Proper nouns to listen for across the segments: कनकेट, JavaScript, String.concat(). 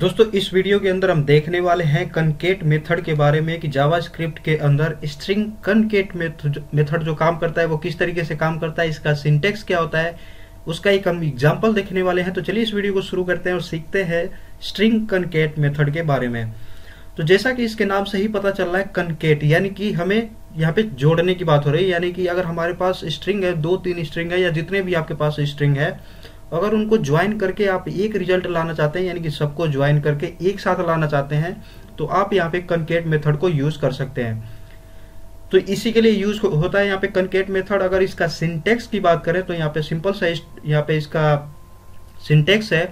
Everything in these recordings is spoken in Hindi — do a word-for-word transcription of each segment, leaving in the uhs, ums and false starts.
दोस्तों इस वीडियो के अंदर हम देखने वाले हैं कनकेट मेथड के बारे में कि जावास्क्रिप्ट के अंदर स्ट्रिंग कनकेट मेथड जो काम करता है वो किस तरीके से काम करता है, इसका सिंटेक्स क्या होता है, उसका एक हम एग्जांपल देखने वाले हैं। तो चलिए इस वीडियो को शुरू करते हैं और सीखते हैं स्ट्रिंग कनकेट मेथड के बारे में। तो जैसा कि इसके नाम से ही पता चल रहा है कनकेट यानी कि हमें यहाँ पे जोड़ने की बात हो रही है, यानी कि अगर हमारे पास स्ट्रिंग है, दो तीन स्ट्रिंग है या जितने भी आपके पास स्ट्रिंग है, अगर उनको ज्वाइन करके आप एक रिजल्ट लाना चाहते हैं यानी कि सबको ज्वाइन करके एक साथ लाना चाहते हैं तो आप यहाँ पे कनकेट मेथड को यूज कर सकते हैं। तो इसी के लिए यूज होता है यहाँ पे कनकेट मेथड। अगर इसका सिंटेक्स की बात करें तो यहाँ पे सिंपल सा यहाँ पे इसका सिंटेक्स है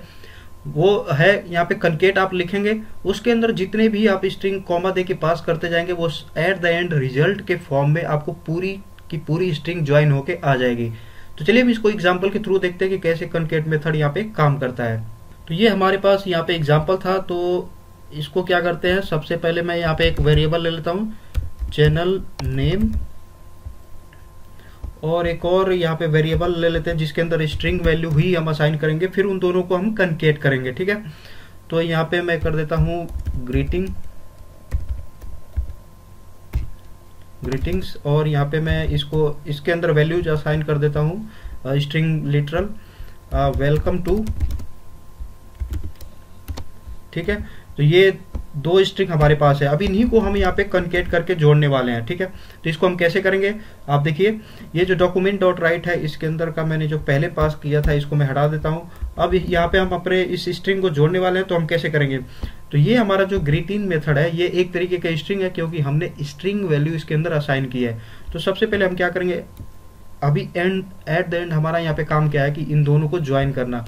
वो है, यहाँ पे कनकेट आप लिखेंगे, उसके अंदर जितने भी आप स्ट्रिंग कॉमा दे के पास करते जाएंगे वो एट द एंड रिजल्ट के फॉर्म में आपको पूरी की पूरी स्ट्रिंग ज्वाइन होके आ जाएगी। तो चलिए हम इसको एग्जाम्पल के थ्रू देखते हैं कि कैसे कनकेट मेथड यहाँ पे काम करता है। तो ये हमारे पास यहाँ पे एग्जाम्पल था। तो इसको क्या करते हैं, सबसे पहले मैं यहाँ पे एक वेरिएबल ले लेता हूँ चैनल नेम, और एक और यहाँ पे वेरिएबल ले लेते हैं जिसके अंदर स्ट्रिंग वैल्यू ही हम असाइन करेंगे, फिर उन दोनों को हम कनकेट करेंगे। ठीक है, तो यहाँ पे मैं कर देता हूँ ग्रीटिंग ग्रीटिंग्स, और यहाँ पे मैं इसको इसके अंदर वैल्यूज असाइन कर देता हूँ स्ट्रिंग लिटरल वेलकम टू। ठीक है, तो ये दो स्ट्रिंग हमारे पास है, अब इन्हीं को हम यहाँ पे कनकेट करके जोड़ने वाले हैं। ठीक है, तो इसको हम कैसे करेंगे, आप देखिए ये जो डॉक्यूमेंट डॉट राइट है इसके अंदर का मैंने जो पहले पास किया था इसको मैं हटा देता हूँ। अब यहाँ पे हम अपने इस स्ट्रिंग को जोड़ने वाले हैं, तो हम कैसे करेंगे, तो ये हमारा जो ग्रीटिंग मेथड है ये एक तरीके का स्ट्रिंग है क्योंकि हमने स्ट्रिंग वैल्यू इसके अंदर असाइन की है। तो सबसे पहले हम क्या करेंगे, अभी एंड एट द एंड हमारा यहाँ पे काम क्या है कि इन दोनों को ज्वाइन करना,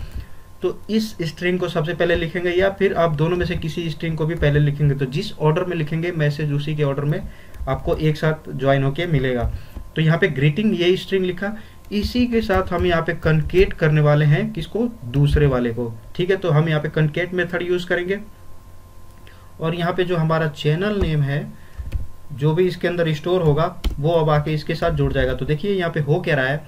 तो इस स्ट्रिंग को सबसे पहले लिखेंगे या फिर आप दोनों में से किसी स्ट्रिंग को भी पहले लिखेंगे। तो जिस ऑर्डर में लिखेंगे मैसेज उसी के ऑर्डर में आपको एक साथ ज्वाइन होके मिलेगा। तो यहाँ पे ग्रीटिंग ये स्ट्रिंग लिखा, इसी के साथ हम यहाँ पे कनकेट करने वाले हैं किसको, दूसरे वाले को। ठीक है, तो हम यहाँ पे कनकेट मेथड यूज करेंगे, और यहाँ पे जो हमारा चैनल नेम है जो भी इसके अंदर स्टोर होगा वो अब आके इसके साथ जुड़ जाएगा। तो देखिए यहाँ पे हो क्या रहा है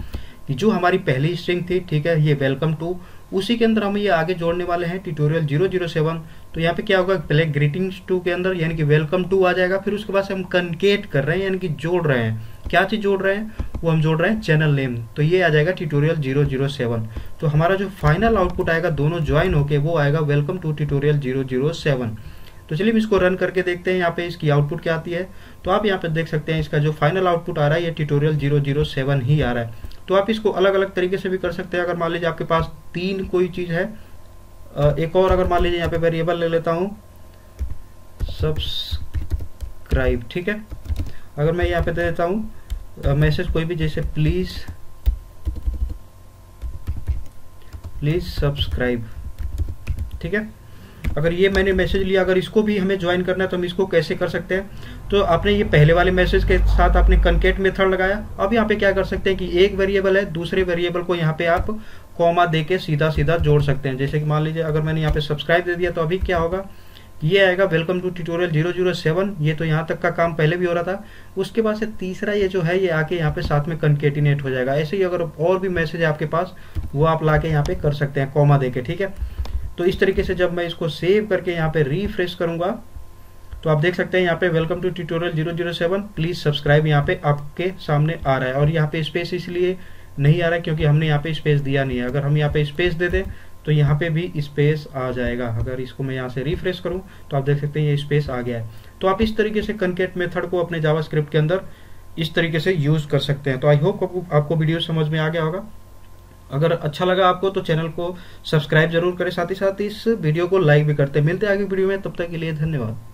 कि जो हमारी पहली स्ट्रिंग थी, ठीक है, ये वेलकम टू, उसी के अंदर हम ये आगे जोड़ने वाले हैं ट्यूटोरियल ज़ीरो ज़ीरो सेवन। तो यहाँ पे क्या होगा, पहले ग्रीटिंग्स टू के अंदर यानी कि वेलकम टू आ जाएगा, फिर उसके बाद हम कनकेट कर रहे हैं यानी कि जोड़ रहे हैं, क्या चीज़ जोड़ रहे हैं, वो हम जोड़ रहे हैं चैनल नेम, तो ये आ जाएगा ट्यूटोरियल ज़ीरो ज़ीरो सेवन। तो हमारा जो फाइनल आउटपुट आएगा दोनों ज्वाइन होके वो आएगा welcome to tutorial zero zero seven. तो चलिए हम इसको रन करके देखते हैं यहाँ पे इसकी आउटपुट क्या आती है। तो आप यहाँ पे देख सकते हैं इसका जो फाइनल आउटपुट आ रहा है ये ट्यूटोरियल ज़ीरो ज़ीरो सेवन ही आ रहा है। तो आप इसको अलग अलग तरीके से भी कर सकते हैं। अगर मान लीजिए आपके पास तीन कोई चीज है, एक और अगर मान लीजिए यहाँ पे वेरिएबल ले लेता हूँ सब्सक्राइब। ठीक है, अगर मैं यहाँ पे दे देता हूँ मैसेज कोई भी, जैसे प्लीज प्लीज सब्सक्राइब। ठीक है, अगर ये मैंने मैसेज लिया, अगर इसको भी हमें ज्वाइन करना है तो हम इसको कैसे कर सकते हैं, तो आपने ये पहले वाले मैसेज के साथ आपने कनकेट मेथड लगाया। अब यहाँ पे क्या कर सकते हैं कि एक वेरिएबल है, दूसरे वेरिएबल को यहाँ पे आप कॉमा दे के सीधा सीधा जोड़ सकते हैं। जैसे कि मान लीजिए अगर मैंने यहाँ पे सब्सक्राइब दे दिया तो अभी क्या होगा, ये आएगा welcome to tutorial zero zero seven. ये तो यहाँ तक का काम पहले भी हो रहा था, उसके बाद से तीसरा ये जो है ये आके यहाँ पे साथ में कनकेटिनेट हो जाएगा। ऐसे ही अगर और भी मैसेज है आपके पास वो आप ला के यहाँ पे कर सकते हैं कॉमा दे के। ठीक है, तो इस तरीके से जब मैं इसको सेव करके यहाँ पे रिफ्रेश करूंगा तो आप देख सकते हैं यहाँ पे welcome to tutorial zero zero seven please subscribe यहाँ पे आपके सामने आ रहा है। और यहाँ पे स्पेस इसलिए नहीं आ रहा है क्योंकि हमने यहाँ पे स्पेस दिया नहीं है, अगर हम यहाँ पे स्पेस दे दें तो यहाँ पे भी स्पेस आ जाएगा। अगर इसको मैं यहाँ से रिफ्रेश करूँ तो आप देख सकते हैं ये स्पेस आ गया है। तो आप इस तरीके से कनकेट मेथड को अपने जावास्क्रिप्ट के अंदर इस तरीके से यूज कर सकते हैं। तो आई होप आपको वीडियो समझ में आ गया होगा। अगर अच्छा लगा आपको तो चैनल को सब्सक्राइब जरूर करें, साथ ही साथ इस वीडियो को लाइक भी करते हैं। मिलते हैं आगे वीडियो में, तब तक के लिए धन्यवाद।